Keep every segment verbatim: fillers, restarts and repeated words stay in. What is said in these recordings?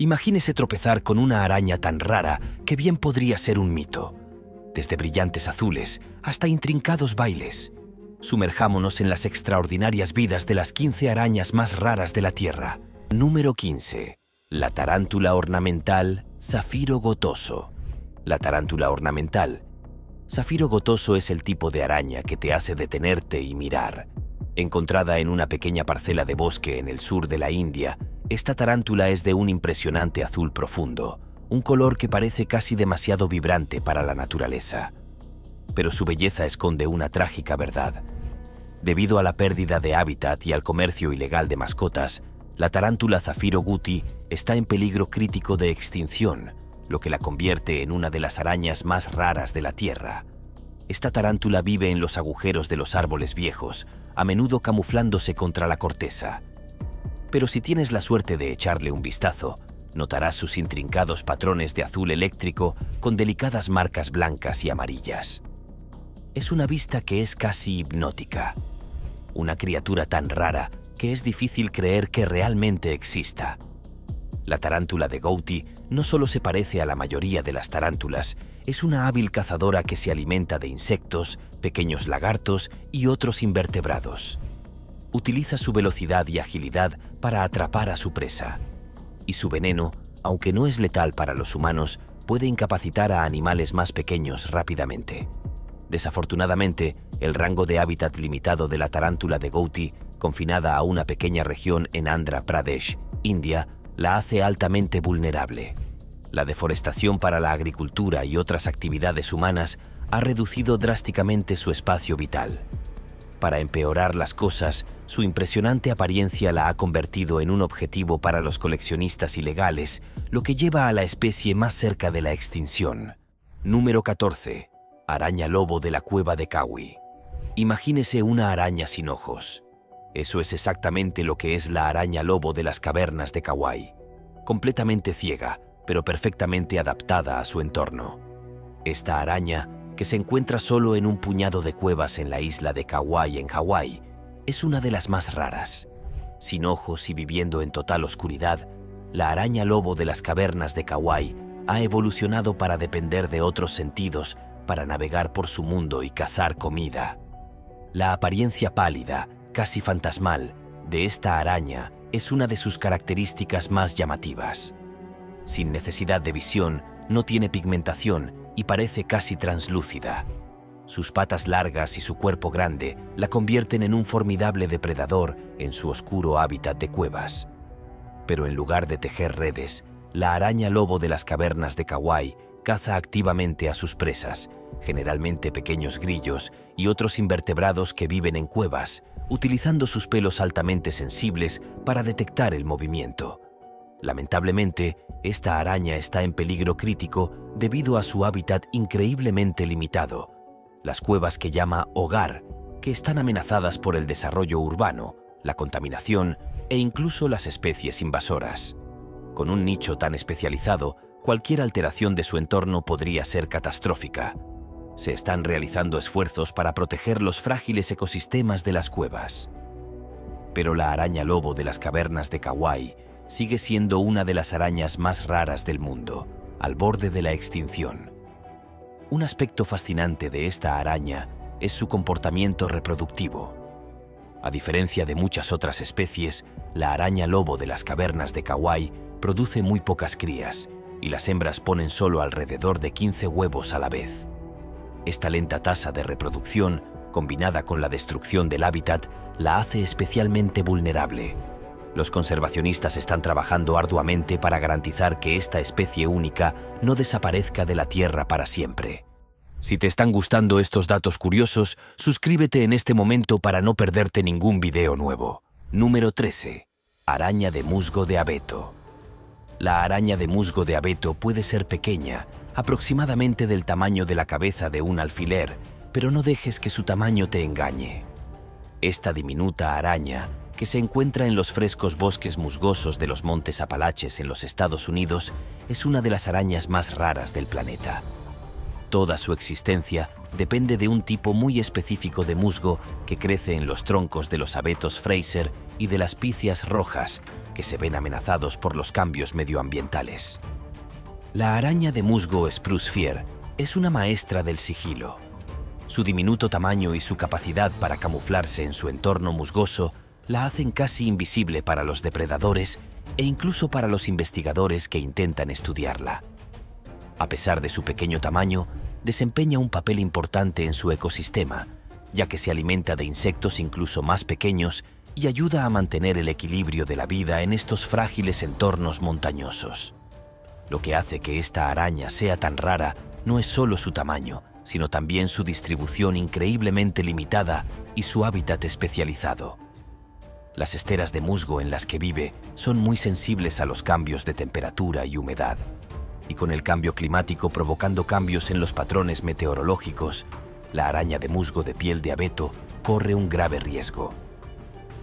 Imagínese tropezar con una araña tan rara que bien podría ser un mito. Desde brillantes azules hasta intrincados bailes. Sumerjámonos en las extraordinarias vidas de las quince arañas más raras de la Tierra. Número quince. La tarántula ornamental zafiro gotoso. La tarántula ornamental. Zafiro gotoso es el tipo de araña que te hace detenerte y mirar. Encontrada en una pequeña parcela de bosque en el sur de la India, esta tarántula es de un impresionante azul profundo, un color que parece casi demasiado vibrante para la naturaleza. Pero su belleza esconde una trágica verdad. Debido a la pérdida de hábitat y al comercio ilegal de mascotas, la tarántula zafiro Gooty está en peligro crítico de extinción, lo que la convierte en una de las arañas más raras de la Tierra. Esta tarántula vive en los agujeros de los árboles viejos, a menudo camuflándose contra la corteza. Pero si tienes la suerte de echarle un vistazo, notarás sus intrincados patrones de azul eléctrico con delicadas marcas blancas y amarillas. Es una vista que es casi hipnótica. Una criatura tan rara que es difícil creer que realmente exista. La tarántula de Gooty no solo se parece a la mayoría de las tarántulas, es una hábil cazadora que se alimenta de insectos, pequeños lagartos y otros invertebrados. Utiliza su velocidad y agilidad para atrapar a su presa. Y su veneno, aunque no es letal para los humanos, puede incapacitar a animales más pequeños rápidamente. Desafortunadamente, el rango de hábitat limitado de la tarántula de Gooty, confinada a una pequeña región en Andhra Pradesh, India, la hace altamente vulnerable. La deforestación para la agricultura y otras actividades humanas ha reducido drásticamente su espacio vital. Para empeorar las cosas, su impresionante apariencia la ha convertido en un objetivo para los coleccionistas ilegales, lo que lleva a la especie más cerca de la extinción. Número catorce. Araña lobo de la cueva de Kauai. Imagínese una araña sin ojos. Eso es exactamente lo que es la araña lobo de las cavernas de Kauai. Completamente ciega, pero perfectamente adaptada a su entorno. Esta araña, que se encuentra solo en un puñado de cuevas en la isla de Kauai en Hawái, es una de las más raras. Sin ojos y viviendo en total oscuridad, la araña lobo de las cavernas de Kauai ha evolucionado para depender de otros sentidos para navegar por su mundo y cazar comida. La apariencia pálida, casi fantasmal, de esta araña es una de sus características más llamativas. Sin necesidad de visión, no tiene pigmentación y parece casi translúcida. Sus patas largas y su cuerpo grande la convierten en un formidable depredador en su oscuro hábitat de cuevas. Pero en lugar de tejer redes, la araña lobo de las cavernas de Kauai caza activamente a sus presas, generalmente pequeños grillos y otros invertebrados que viven en cuevas, utilizando sus pelos altamente sensibles para detectar el movimiento. Lamentablemente, esta araña está en peligro crítico debido a su hábitat increíblemente limitado. Las cuevas que llama hogar, que están amenazadas por el desarrollo urbano, la contaminación e incluso las especies invasoras. Con un nicho tan especializado, cualquier alteración de su entorno podría ser catastrófica. Se están realizando esfuerzos para proteger los frágiles ecosistemas de las cuevas. Pero la araña lobo de las cavernas de Kauai sigue siendo una de las arañas más raras del mundo, al borde de la extinción. Un aspecto fascinante de esta araña es su comportamiento reproductivo. A diferencia de muchas otras especies, la araña lobo de las cavernas de Kauai produce muy pocas crías y las hembras ponen solo alrededor de quince huevos a la vez. Esta lenta tasa de reproducción, combinada con la destrucción del hábitat, la hace especialmente vulnerable. Los conservacionistas están trabajando arduamente para garantizar que esta especie única no desaparezca de la Tierra para siempre. Si te están gustando estos datos curiosos, suscríbete en este momento para no perderte ningún video nuevo. Número trece. Araña de musgo de abeto. La araña de musgo de abeto puede ser pequeña, aproximadamente del tamaño de la cabeza de un alfiler, pero no dejes que su tamaño te engañe. Esta diminuta araña, que se encuentra en los frescos bosques musgosos de los Montes Apalaches en los Estados Unidos, es una de las arañas más raras del planeta. Toda su existencia depende de un tipo muy específico de musgo que crece en los troncos de los abetos Fraser y de las picias rojas, que se ven amenazados por los cambios medioambientales. La araña de musgo Spruce Fier es una maestra del sigilo. Su diminuto tamaño y su capacidad para camuflarse en su entorno musgoso la hacen casi invisible para los depredadores e incluso para los investigadores que intentan estudiarla. A pesar de su pequeño tamaño, desempeña un papel importante en su ecosistema, ya que se alimenta de insectos incluso más pequeños y ayuda a mantener el equilibrio de la vida en estos frágiles entornos montañosos. Lo que hace que esta araña sea tan rara no es solo su tamaño, sino también su distribución increíblemente limitada y su hábitat especializado. Las esteras de musgo en las que vive son muy sensibles a los cambios de temperatura y humedad, y con el cambio climático provocando cambios en los patrones meteorológicos, la araña de musgo de piel de abeto corre un grave riesgo.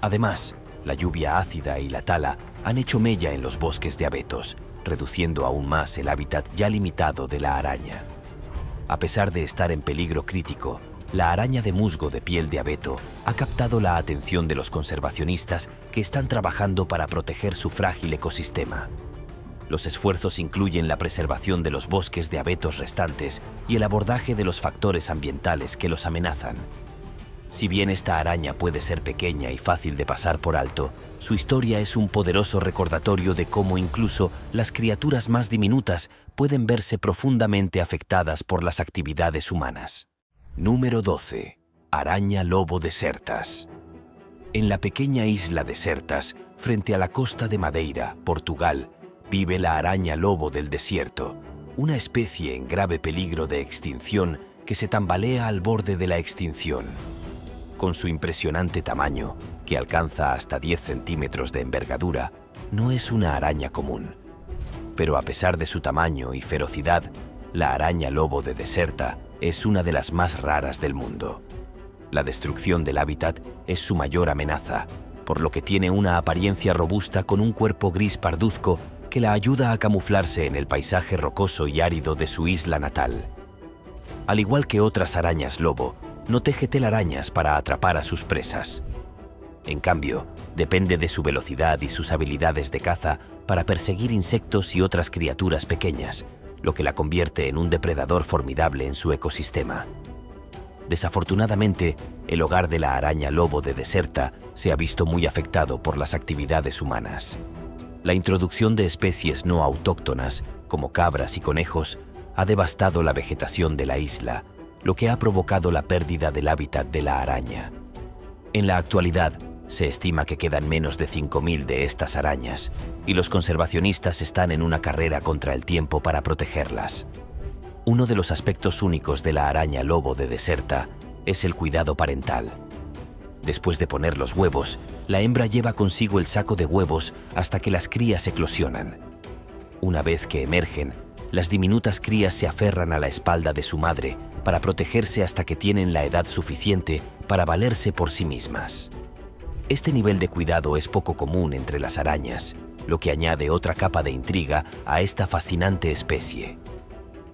Además, la lluvia ácida y la tala han hecho mella en los bosques de abetos, reduciendo aún más el hábitat ya limitado de la araña. A pesar de estar en peligro crítico, la araña de musgo de piel de abeto ha captado la atención de los conservacionistas que están trabajando para proteger su frágil ecosistema. Los esfuerzos incluyen la preservación de los bosques de abetos restantes y el abordaje de los factores ambientales que los amenazan. Si bien esta araña puede ser pequeña y fácil de pasar por alto, su historia es un poderoso recordatorio de cómo incluso las criaturas más diminutas pueden verse profundamente afectadas por las actividades humanas. Número doce. Araña lobo Desertas. En la pequeña isla Desertas, frente a la costa de Madeira, Portugal, vive la araña lobo del desierto, una especie en grave peligro de extinción que se tambalea al borde de la extinción. Con su impresionante tamaño, que alcanza hasta diez centímetros de envergadura, no es una araña común. Pero a pesar de su tamaño y ferocidad, la araña lobo de Deserta es una de las más raras del mundo. La destrucción del hábitat es su mayor amenaza, por lo que tiene una apariencia robusta con un cuerpo gris parduzco que la ayuda a camuflarse en el paisaje rocoso y árido de su isla natal. Al igual que otras arañas lobo, no teje telarañas para atrapar a sus presas. En cambio, depende de su velocidad y sus habilidades de caza para perseguir insectos y otras criaturas pequeñas, lo que la convierte en un depredador formidable en su ecosistema. Desafortunadamente, el hogar de la araña lobo de Deserta se ha visto muy afectado por las actividades humanas. La introducción de especies no autóctonas, como cabras y conejos, ha devastado la vegetación de la isla, lo que ha provocado la pérdida del hábitat de la araña. En la actualidad, se estima que quedan menos de cinco mil de estas arañas, y los conservacionistas están en una carrera contra el tiempo para protegerlas. Uno de los aspectos únicos de la araña lobo de Deserta es el cuidado parental. Después de poner los huevos, la hembra lleva consigo el saco de huevos hasta que las crías eclosionan. Una vez que emergen, las diminutas crías se aferran a la espalda de su madre para protegerse hasta que tienen la edad suficiente para valerse por sí mismas. Este nivel de cuidado es poco común entre las arañas, lo que añade otra capa de intriga a esta fascinante especie.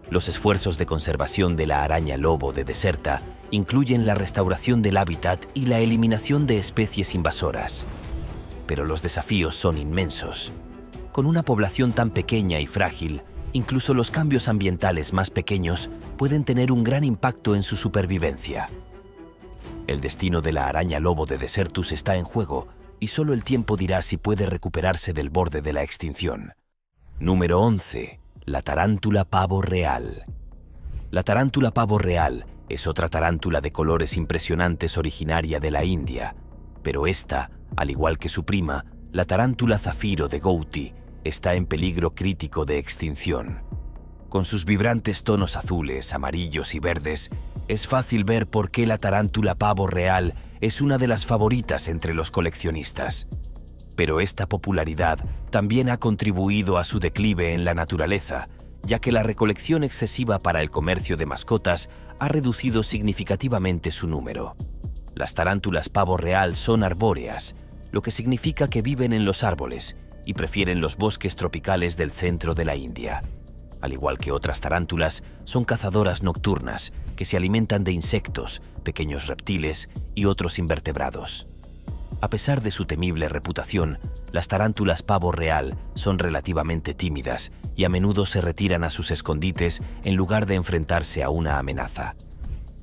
Los esfuerzos de conservación de la araña lobo de Deserta incluyen la restauración del hábitat y la eliminación de especies invasoras. Pero los desafíos son inmensos. Con una población tan pequeña y frágil, incluso los cambios ambientales más pequeños pueden tener un gran impacto en su supervivencia. El destino de la araña lobo de Desertus está en juego y solo el tiempo dirá si puede recuperarse del borde de la extinción. Número once. La tarántula pavo real. La tarántula pavo real es otra tarántula de colores impresionantes originaria de la India, pero esta, al igual que su prima, la tarántula zafiro de Gooty, está en peligro crítico de extinción. Con sus vibrantes tonos azules, amarillos y verdes, es fácil ver por qué la tarántula pavo real es una de las favoritas entre los coleccionistas. Pero esta popularidad también ha contribuido a su declive en la naturaleza, ya que la recolección excesiva para el comercio de mascotas ha reducido significativamente su número. Las tarántulas pavo real son arbóreas, lo que significa que viven en los árboles y prefieren los bosques tropicales del centro de la India. Al igual que otras tarántulas, son cazadoras nocturnas que se alimentan de insectos, pequeños reptiles y otros invertebrados. A pesar de su temible reputación, las tarántulas pavo real son relativamente tímidas y a menudo se retiran a sus escondites en lugar de enfrentarse a una amenaza.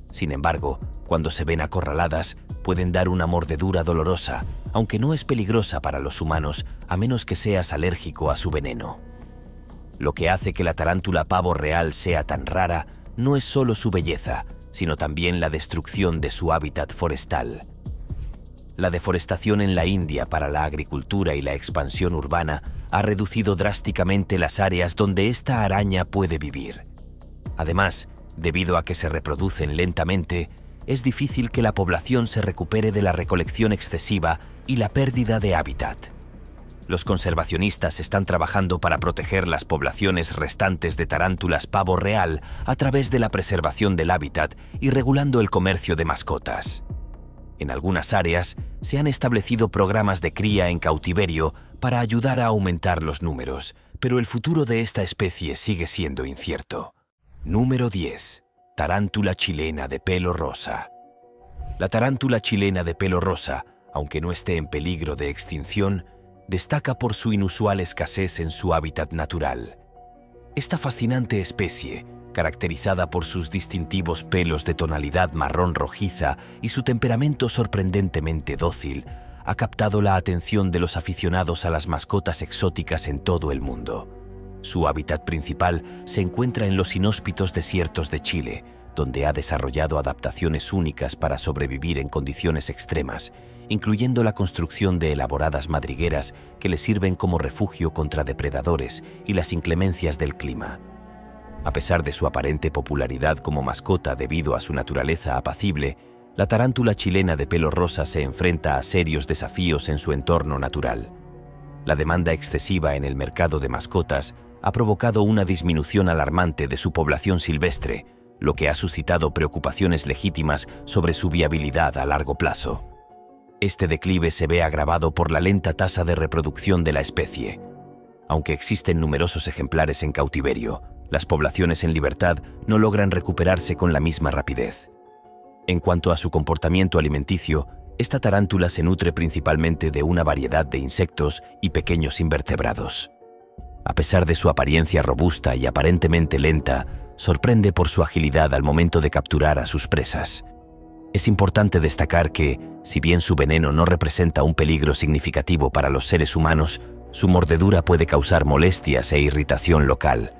Sin embargo, cuando se ven acorraladas, pueden dar una mordedura dolorosa, aunque no es peligrosa para los humanos a menos que seas alérgico a su veneno. Lo que hace que la tarántula pavo real sea tan rara no es solo su belleza, sino también la destrucción de su hábitat forestal. La deforestación en la India para la agricultura y la expansión urbana ha reducido drásticamente las áreas donde esta araña puede vivir. Además, debido a que se reproducen lentamente, es difícil que la población se recupere de la recolección excesiva y la pérdida de hábitat. Los conservacionistas están trabajando para proteger las poblaciones restantes de tarántulas pavo real a través de la preservación del hábitat y regulando el comercio de mascotas. En algunas áreas se han establecido programas de cría en cautiverio para ayudar a aumentar los números, pero el futuro de esta especie sigue siendo incierto. Número diez. Tarántula chilena de pelo rosa. La tarántula chilena de pelo rosa, aunque no esté en peligro de extinción, destaca por su inusual escasez en su hábitat natural. Esta fascinante especie, caracterizada por sus distintivos pelos de tonalidad marrón rojiza y su temperamento sorprendentemente dócil, ha captado la atención de los aficionados a las mascotas exóticas en todo el mundo. Su hábitat principal se encuentra en los inhóspitos desiertos de Chile, donde ha desarrollado adaptaciones únicas para sobrevivir en condiciones extremas, incluyendo la construcción de elaboradas madrigueras que le sirven como refugio contra depredadores y las inclemencias del clima. A pesar de su aparente popularidad como mascota debido a su naturaleza apacible, la tarántula chilena de pelo rosa se enfrenta a serios desafíos en su entorno natural. La demanda excesiva en el mercado de mascotas ha provocado una disminución alarmante de su población silvestre, lo que ha suscitado preocupaciones legítimas sobre su viabilidad a largo plazo. Este declive se ve agravado por la lenta tasa de reproducción de la especie. Aunque existen numerosos ejemplares en cautiverio, las poblaciones en libertad no logran recuperarse con la misma rapidez. En cuanto a su comportamiento alimenticio, esta tarántula se nutre principalmente de una variedad de insectos y pequeños invertebrados. A pesar de su apariencia robusta y aparentemente lenta, sorprende por su agilidad al momento de capturar a sus presas. Es importante destacar que, si bien su veneno no representa un peligro significativo para los seres humanos, su mordedura puede causar molestias e irritación local.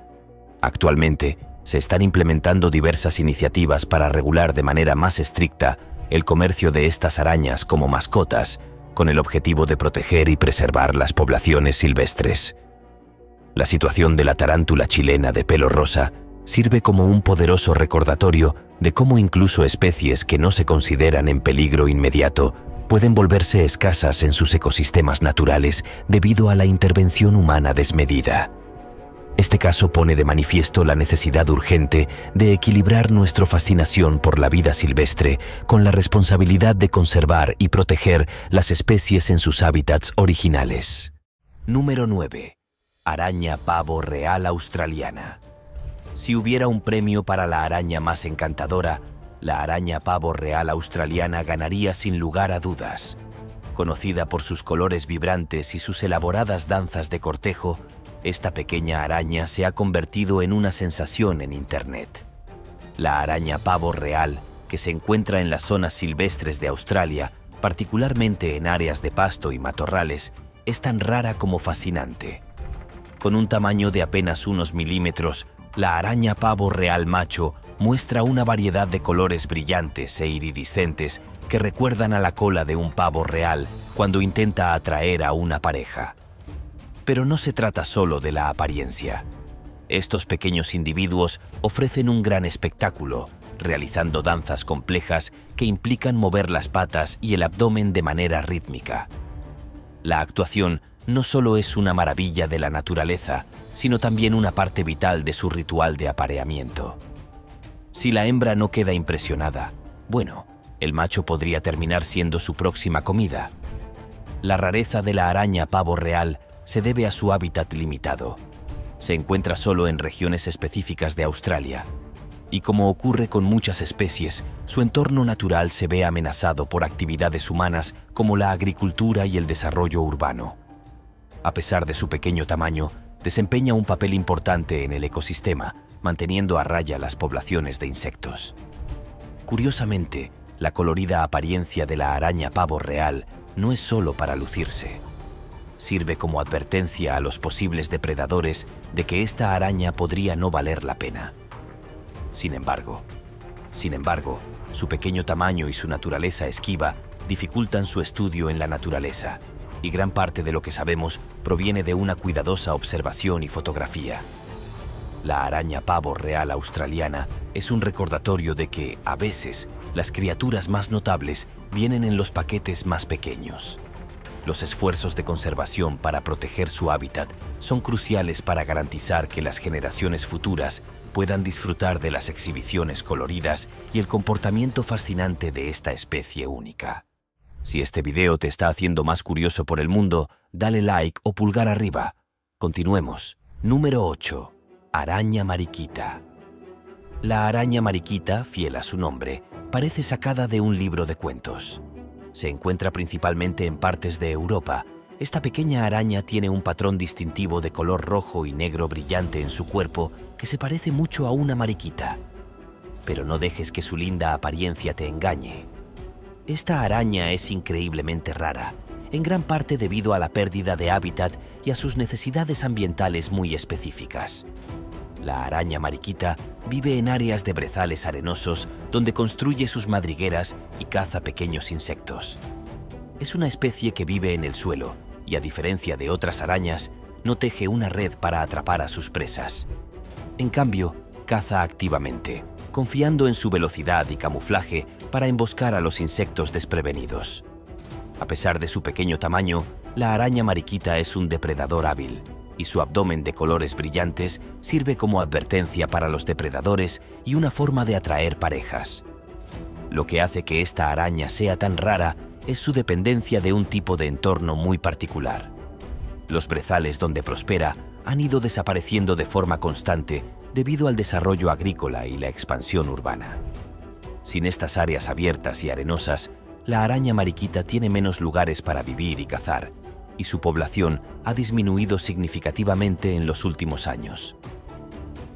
Actualmente, se están implementando diversas iniciativas para regular de manera más estricta el comercio de estas arañas como mascotas, con el objetivo de proteger y preservar las poblaciones silvestres. La situación de la tarántula chilena de pelo rosa sirve como un poderoso recordatorio de cómo incluso especies que no se consideran en peligro inmediato pueden volverse escasas en sus ecosistemas naturales debido a la intervención humana desmedida. Este caso pone de manifiesto la necesidad urgente de equilibrar nuestra fascinación por la vida silvestre con la responsabilidad de conservar y proteger las especies en sus hábitats originales. Número nueve. Araña pavo real australiana. Si hubiera un premio para la araña más encantadora, la araña pavo real australiana ganaría sin lugar a dudas. Conocida por sus colores vibrantes y sus elaboradas danzas de cortejo, esta pequeña araña se ha convertido en una sensación en Internet. La araña pavo real, que se encuentra en las zonas silvestres de Australia, particularmente en áreas de pasto y matorrales, es tan rara como fascinante. Con un tamaño de apenas unos milímetros, la araña pavo real macho muestra una variedad de colores brillantes e iridiscentes que recuerdan a la cola de un pavo real cuando intenta atraer a una pareja. Pero no se trata solo de la apariencia. Estos pequeños individuos ofrecen un gran espectáculo, realizando danzas complejas que implican mover las patas y el abdomen de manera rítmica. La actuación no solo es una maravilla de la naturaleza, sino también una parte vital de su ritual de apareamiento. Si la hembra no queda impresionada, bueno, el macho podría terminar siendo su próxima comida. La rareza de la araña pavo real se debe a su hábitat limitado. Se encuentra solo en regiones específicas de Australia. y como ocurre con muchas especies, su entorno natural se ve amenazado por actividades humanas como la agricultura y el desarrollo urbano. A pesar de su pequeño tamaño, desempeña un papel importante en el ecosistema, manteniendo a raya las poblaciones de insectos. Curiosamente, la colorida apariencia de la araña pavo real no es solo para lucirse. Sirve como advertencia a los posibles depredadores de que esta araña podría no valer la pena. Sin embargo, sin embargo, su pequeño tamaño y su naturaleza esquiva dificultan su estudio en la naturaleza, y gran parte de lo que sabemos proviene de una cuidadosa observación y fotografía. La araña pavo real australiana es un recordatorio de que, a veces, las criaturas más notables vienen en los paquetes más pequeños. Los esfuerzos de conservación para proteger su hábitat son cruciales para garantizar que las generaciones futuras puedan disfrutar de las exhibiciones coloridas y el comportamiento fascinante de esta especie única. Si este video te está haciendo más curioso por el mundo, dale like o pulgar arriba. Continuemos. Número ocho. Araña mariquita. La araña mariquita, fiel a su nombre, parece sacada de un libro de cuentos. Se encuentra principalmente en partes de Europa. Esta pequeña araña tiene un patrón distintivo de color rojo y negro brillante en su cuerpo que se parece mucho a una mariquita. Pero no dejes que su linda apariencia te engañe. Esta araña es increíblemente rara, en gran parte debido a la pérdida de hábitat y a sus necesidades ambientales muy específicas. La araña mariquita vive en áreas de brezales arenosos donde construye sus madrigueras y caza pequeños insectos. Es una especie que vive en el suelo y, a diferencia de otras arañas, no teje una red para atrapar a sus presas. En cambio, caza activamente, confiando en su velocidad y camuflaje para emboscar a los insectos desprevenidos. A pesar de su pequeño tamaño, la araña mariquita es un depredador hábil, y su abdomen de colores brillantes sirve como advertencia para los depredadores y una forma de atraer parejas. Lo que hace que esta araña sea tan rara es su dependencia de un tipo de entorno muy particular. Los brezales donde prospera han ido desapareciendo de forma constante debido al desarrollo agrícola y la expansión urbana. Sin estas áreas abiertas y arenosas, la araña mariquita tiene menos lugares para vivir y cazar, y su población ha disminuido significativamente en los últimos años.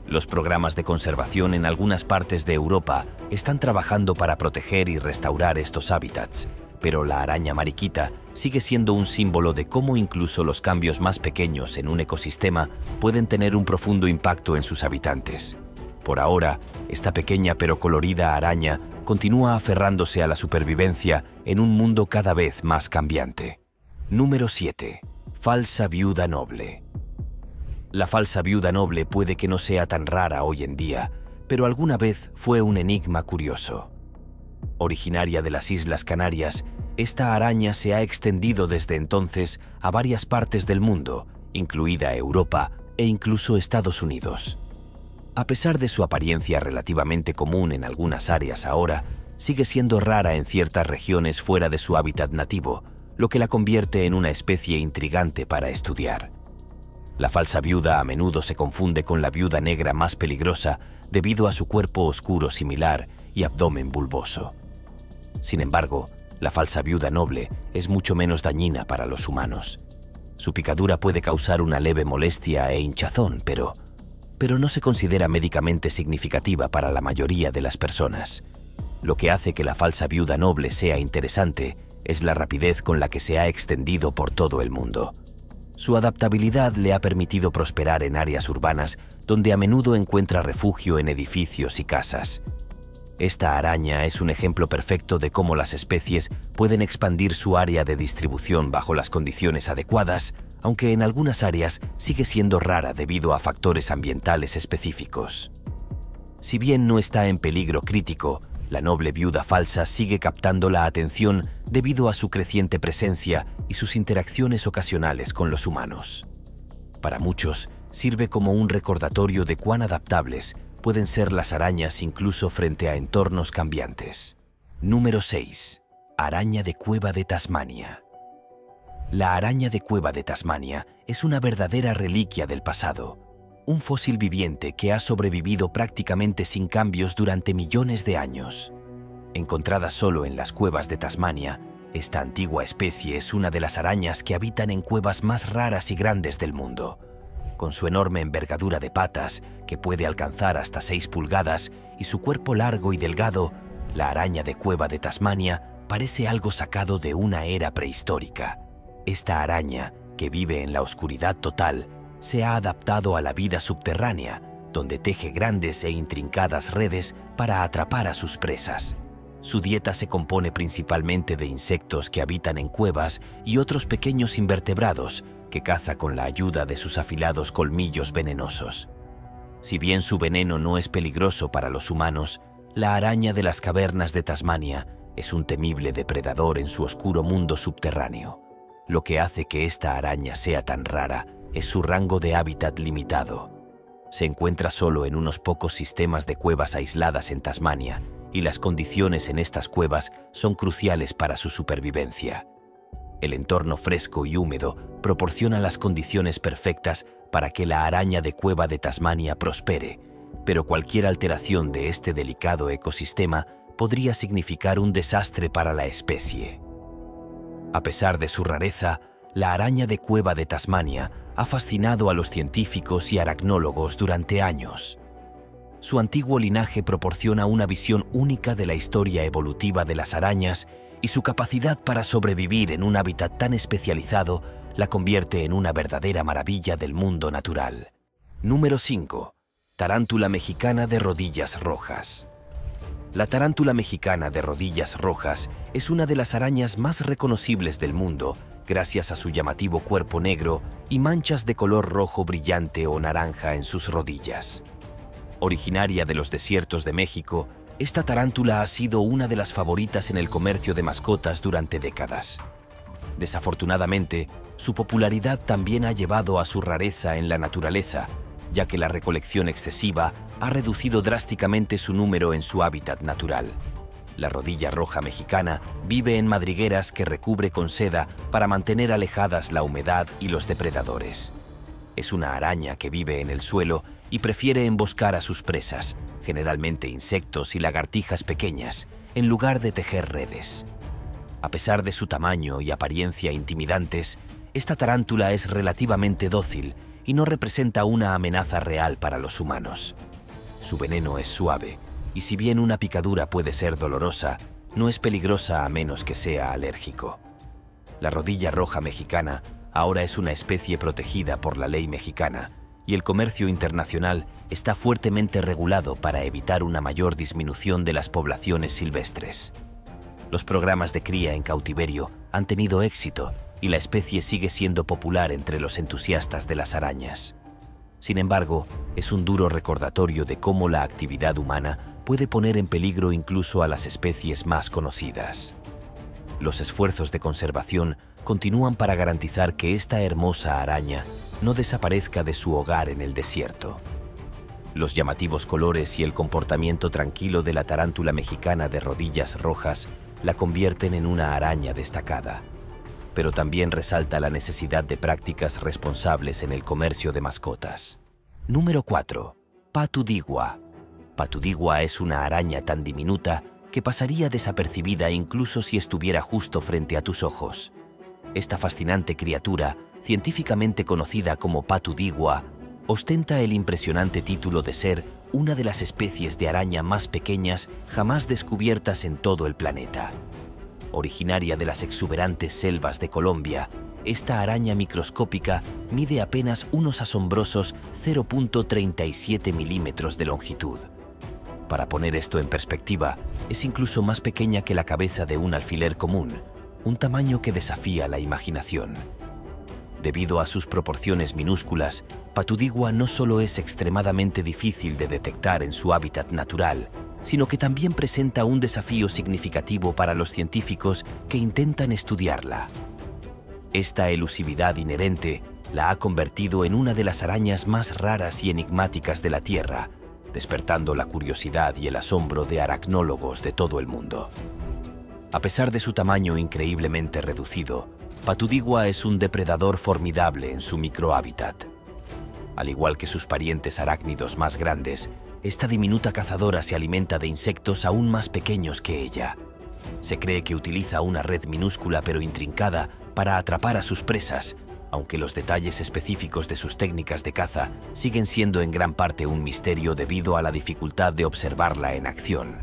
Los programas de conservación en algunas partes de Europa están trabajando para proteger y restaurar estos hábitats, pero la araña mariquita sigue siendo un símbolo de cómo incluso los cambios más pequeños en un ecosistema pueden tener un profundo impacto en sus habitantes. Por ahora, esta pequeña pero colorida araña continúa aferrándose a la supervivencia en un mundo cada vez más cambiante. Número siete. Falsa viuda noble. La falsa viuda noble puede que no sea tan rara hoy en día, pero alguna vez fue un enigma curioso. Originaria de las Islas Canarias, esta araña se ha extendido desde entonces a varias partes del mundo, incluida Europa e incluso Estados Unidos. A pesar de su apariencia relativamente común en algunas áreas ahora, sigue siendo rara en ciertas regiones fuera de su hábitat nativo, lo que la convierte en una especie intrigante para estudiar. La falsa viuda a menudo se confunde con la viuda negra más peligrosa debido a su cuerpo oscuro similar y abdomen bulboso. Sin embargo, la falsa viuda noble es mucho menos dañina para los humanos. Su picadura puede causar una leve molestia e hinchazón, pero, pero no se considera médicamente significativa para la mayoría de las personas. Lo que hace que la falsa viuda noble sea interesante es la rapidez con la que se ha extendido por todo el mundo. Su adaptabilidad le ha permitido prosperar en áreas urbanas donde a menudo encuentra refugio en edificios y casas. Esta araña es un ejemplo perfecto de cómo las especies pueden expandir su área de distribución bajo las condiciones adecuadas, aunque en algunas áreas sigue siendo rara debido a factores ambientales específicos. Si bien no está en peligro crítico, la noble viuda falsa sigue captando la atención debido a su creciente presencia y sus interacciones ocasionales con los humanos. Para muchos, sirve como un recordatorio de cuán adaptables pueden ser las arañas incluso frente a entornos cambiantes. Número seis. Araña de cueva de Tasmania. La araña de cueva de Tasmania es una verdadera reliquia del pasado. un fósil viviente que ha sobrevivido prácticamente sin cambios durante millones de años. Encontrada solo en las cuevas de Tasmania, esta antigua especie es una de las arañas que habitan en cuevas más raras y grandes del mundo. Con su enorme envergadura de patas, que puede alcanzar hasta seis pulgadas, y su cuerpo largo y delgado, la araña de cueva de Tasmania parece algo sacado de una era prehistórica. Esta araña, que vive en la oscuridad total, se ha adaptado a la vida subterránea, donde teje grandes e intrincadas redes para atrapar a sus presas. Su dieta se compone principalmente de insectos que habitan en cuevas y otros pequeños invertebrados que caza con la ayuda de sus afilados colmillos venenosos. Si bien su veneno no es peligroso para los humanos, la araña de las cavernas de Tasmania es un temible depredador en su oscuro mundo subterráneo. Lo que hace que esta araña sea tan rara es su rango de hábitat limitado. Se encuentra solo en unos pocos sistemas de cuevas aisladas en Tasmania, y las condiciones en estas cuevas son cruciales para su supervivencia. El entorno fresco y húmedo proporciona las condiciones perfectas para que la araña de cueva de Tasmania prospere, pero cualquier alteración de este delicado ecosistema podría significar un desastre para la especie. A pesar de su rareza, la araña de cueva de Tasmania ha fascinado a los científicos y aracnólogos durante años. Su antiguo linaje proporciona una visión única de la historia evolutiva de las arañas y su capacidad para sobrevivir en un hábitat tan especializado la convierte en una verdadera maravilla del mundo natural. Número cinco. Tarántula mexicana de rodillas rojas. La tarántula mexicana de rodillas rojas es una de las arañas más reconocibles del mundo gracias a su llamativo cuerpo negro y manchas de color rojo brillante o naranja en sus rodillas. Originaria de los desiertos de México, esta tarántula ha sido una de las favoritas en el comercio de mascotas durante décadas. Desafortunadamente, su popularidad también ha llevado a su rareza en la naturaleza, ya que la recolección excesiva ha reducido drásticamente su número en su hábitat natural. La rodilla roja mexicana vive en madrigueras que recubre con seda para mantener alejadas la humedad y los depredadores. Es una araña que vive en el suelo y prefiere emboscar a sus presas, generalmente insectos y lagartijas pequeñas, en lugar de tejer redes. A pesar de su tamaño y apariencia intimidantes, esta tarántula es relativamente dócil y no representa una amenaza real para los humanos. Su veneno es suave, y si bien una picadura puede ser dolorosa, no es peligrosa a menos que sea alérgico. La rodilla roja mexicana ahora es una especie protegida por la ley mexicana y el comercio internacional está fuertemente regulado para evitar una mayor disminución de las poblaciones silvestres. Los programas de cría en cautiverio han tenido éxito y la especie sigue siendo popular entre los entusiastas de las arañas. Sin embargo, es un duro recordatorio de cómo la actividad humana puede poner en peligro incluso a las especies más conocidas. Los esfuerzos de conservación continúan para garantizar que esta hermosa araña no desaparezca de su hogar en el desierto. Los llamativos colores y el comportamiento tranquilo de la tarántula mexicana de rodillas rojas la convierten en una araña destacada, pero también resalta la necesidad de prácticas responsables en el comercio de mascotas. Número cuatro. Patu digua. Patu digua es una araña tan diminuta que pasaría desapercibida incluso si estuviera justo frente a tus ojos. Esta fascinante criatura, científicamente conocida como Patu digua, ostenta el impresionante título de ser una de las especies de araña más pequeñas jamás descubiertas en todo el planeta. Originaria de las exuberantes selvas de Colombia, esta araña microscópica mide apenas unos asombrosos cero punto treinta y siete milímetros de longitud. Para poner esto en perspectiva, es incluso más pequeña que la cabeza de un alfiler común, un tamaño que desafía la imaginación. Debido a sus proporciones minúsculas, Patu digua no solo es extremadamente difícil de detectar en su hábitat natural, sino que también presenta un desafío significativo para los científicos que intentan estudiarla. Esta elusividad inherente la ha convertido en una de las arañas más raras y enigmáticas de la Tierra, despertando la curiosidad y el asombro de aracnólogos de todo el mundo. A pesar de su tamaño increíblemente reducido, Patu digua es un depredador formidable en su microhábitat. Al igual que sus parientes arácnidos más grandes, esta diminuta cazadora se alimenta de insectos aún más pequeños que ella. Se cree que utiliza una red minúscula pero intrincada para atrapar a sus presas, aunque los detalles específicos de sus técnicas de caza siguen siendo en gran parte un misterio debido a la dificultad de observarla en acción.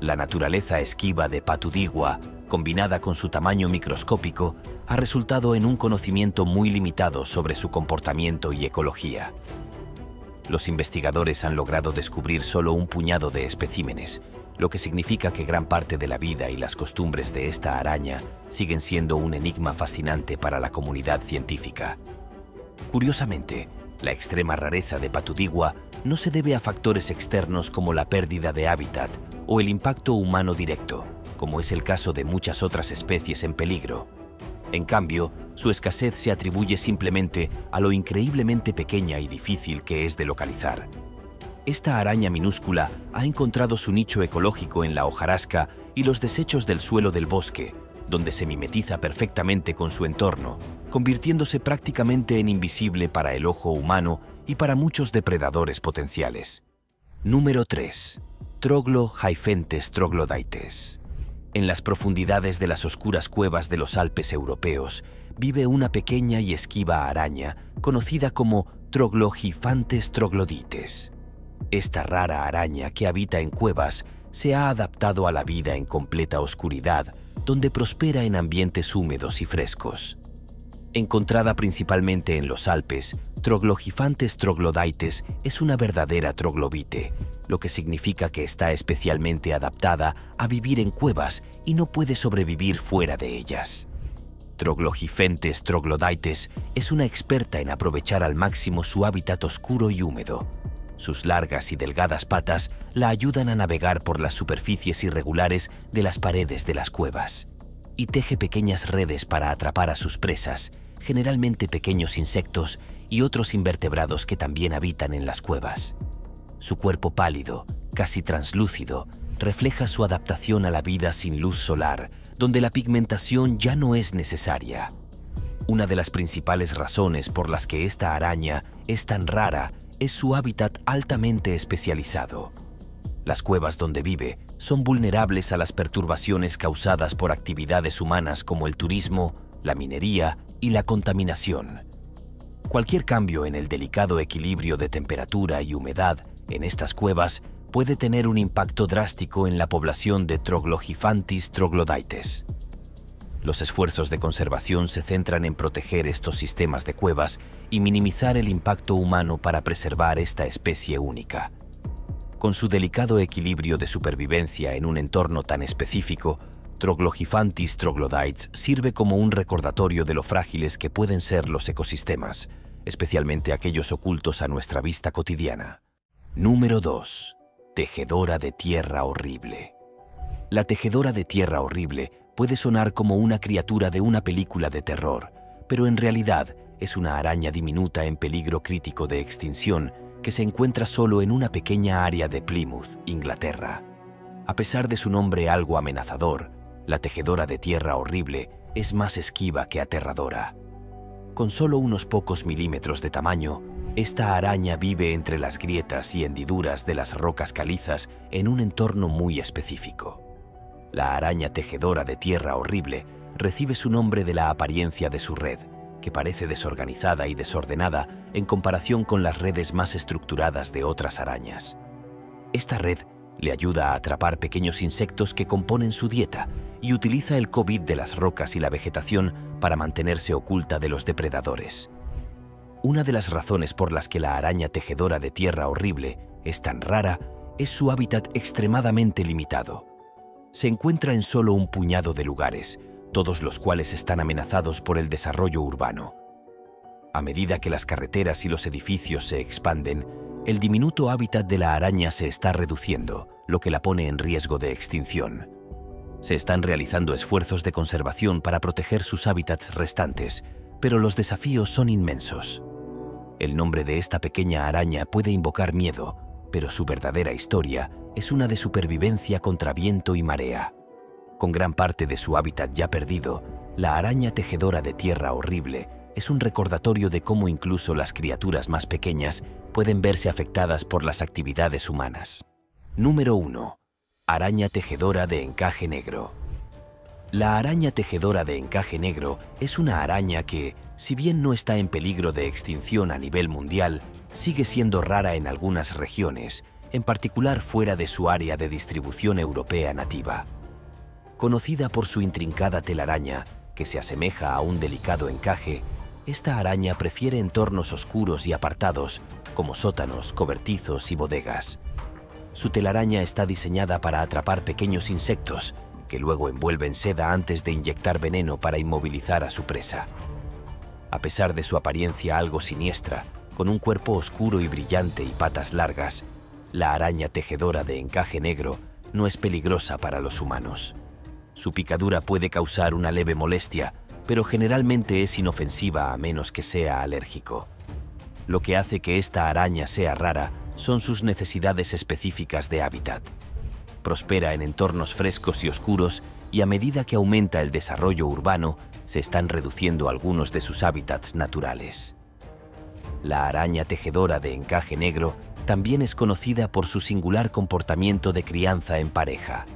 La naturaleza esquiva de Patu digua, combinada con su tamaño microscópico, ha resultado en un conocimiento muy limitado sobre su comportamiento y ecología. Los investigadores han logrado descubrir solo un puñado de especímenes, lo que significa que gran parte de la vida y las costumbres de esta araña siguen siendo un enigma fascinante para la comunidad científica. Curiosamente, la extrema rareza de Patu digua no se debe a factores externos como la pérdida de hábitat o el impacto humano directo, como es el caso de muchas otras especies en peligro. En cambio, su escasez se atribuye simplemente a lo increíblemente pequeña y difícil que es de localizar. Esta araña minúscula ha encontrado su nicho ecológico en la hojarasca y los desechos del suelo del bosque, donde se mimetiza perfectamente con su entorno, convirtiéndose prácticamente en invisible para el ojo humano y para muchos depredadores potenciales. Número tres. Troglohyphantes troglodytes. En las profundidades de las oscuras cuevas de los Alpes europeos vive una pequeña y esquiva araña conocida como Troglohyphantes troglodytes. Esta rara araña que habita en cuevas se ha adaptado a la vida en completa oscuridad, donde prospera en ambientes húmedos y frescos. Encontrada principalmente en los Alpes, Troglohyphantes troglodytes es una verdadera troglobite, lo que significa que está especialmente adaptada a vivir en cuevas y no puede sobrevivir fuera de ellas. Troglohyphantes troglodytes es una experta en aprovechar al máximo su hábitat oscuro y húmedo. Sus largas y delgadas patas la ayudan a navegar por las superficies irregulares de las paredes de las cuevas, y teje pequeñas redes para atrapar a sus presas, generalmente pequeños insectos y otros invertebrados que también habitan en las cuevas. Su cuerpo pálido, casi translúcido, refleja su adaptación a la vida sin luz solar, donde la pigmentación ya no es necesaria. Una de las principales razones por las que esta araña es tan rara es su hábitat altamente especializado. Las cuevas donde vive son vulnerables a las perturbaciones causadas por actividades humanas como el turismo, la minería y la contaminación. Cualquier cambio en el delicado equilibrio de temperatura y humedad en estas cuevas puede tener un impacto drástico en la población de Troglohyphantes troglodytes. Los esfuerzos de conservación se centran en proteger estos sistemas de cuevas y minimizar el impacto humano para preservar esta especie única. Con su delicado equilibrio de supervivencia en un entorno tan específico, Troglohyphantes troglodytes sirve como un recordatorio de lo frágiles que pueden ser los ecosistemas, especialmente aquellos ocultos a nuestra vista cotidiana. Número dos. Tejedora de tierra horrible. La tejedora de tierra horrible puede sonar como una criatura de una película de terror, pero en realidad es una araña diminuta en peligro crítico de extinción que se encuentra solo en una pequeña área de Plymouth, Inglaterra. A pesar de su nombre algo amenazador, la tejedora de tierra horrible es más esquiva que aterradora. Con solo unos pocos milímetros de tamaño, esta araña vive entre las grietas y hendiduras de las rocas calizas en un entorno muy específico. La araña tejedora de tierra horrible recibe su nombre de la apariencia de su red, que parece desorganizada y desordenada en comparación con las redes más estructuradas de otras arañas. Esta red le ayuda a atrapar pequeños insectos que componen su dieta y utiliza el COVID de las rocas y la vegetación para mantenerse oculta de los depredadores. Una de las razones por las que la araña tejedora de tierra horrible es tan rara es su hábitat extremadamente limitado. Se encuentra en solo un puñado de lugares, todos los cuales están amenazados por el desarrollo urbano. A medida que las carreteras y los edificios se expanden, el diminuto hábitat de la araña se está reduciendo, lo que la pone en riesgo de extinción. Se están realizando esfuerzos de conservación para proteger sus hábitats restantes, pero los desafíos son inmensos. El nombre de esta pequeña araña puede invocar miedo, pero su verdadera historia es una de supervivencia contra viento y marea. Con gran parte de su hábitat ya perdido, la araña tejedora de tierra horrible es un recordatorio de cómo incluso las criaturas más pequeñas pueden verse afectadas por las actividades humanas. Número uno. Araña tejedora de encaje negro. La araña tejedora de encaje negro es una araña que, si bien no está en peligro de extinción a nivel mundial, sigue siendo rara en algunas regiones, en particular fuera de su área de distribución europea nativa. Conocida por su intrincada telaraña, que se asemeja a un delicado encaje, esta araña prefiere entornos oscuros y apartados, como sótanos, cobertizos y bodegas. Su telaraña está diseñada para atrapar pequeños insectos, que luego envuelve en seda antes de inyectar veneno para inmovilizar a su presa. A pesar de su apariencia algo siniestra, con un cuerpo oscuro y brillante y patas largas, la araña tejedora de encaje negro no es peligrosa para los humanos. Su picadura puede causar una leve molestia, pero generalmente es inofensiva a menos que sea alérgico. Lo que hace que esta araña sea rara son sus necesidades específicas de hábitat. Prospera en entornos frescos y oscuros, y a medida que aumenta el desarrollo urbano, se están reduciendo algunos de sus hábitats naturales. La araña tejedora de encaje negro también es conocida por su singular comportamiento de crianza en pareja.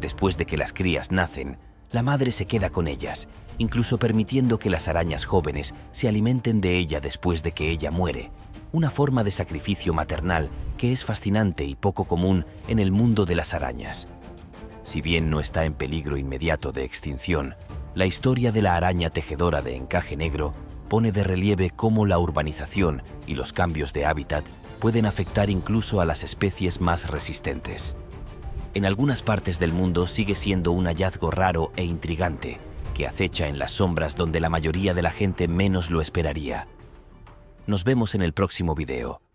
Después de que las crías nacen, la madre se queda con ellas, incluso permitiendo que las arañas jóvenes se alimenten de ella después de que ella muere, una forma de sacrificio maternal que es fascinante y poco común en el mundo de las arañas. Si bien no está en peligro inmediato de extinción, la historia de la araña tejedora de encaje negro pone de relieve cómo la urbanización y los cambios de hábitat pueden afectar incluso a las especies más resistentes. En algunas partes del mundo sigue siendo un hallazgo raro e intrigante, que acecha en las sombras donde la mayoría de la gente menos lo esperaría. Nos vemos en el próximo video.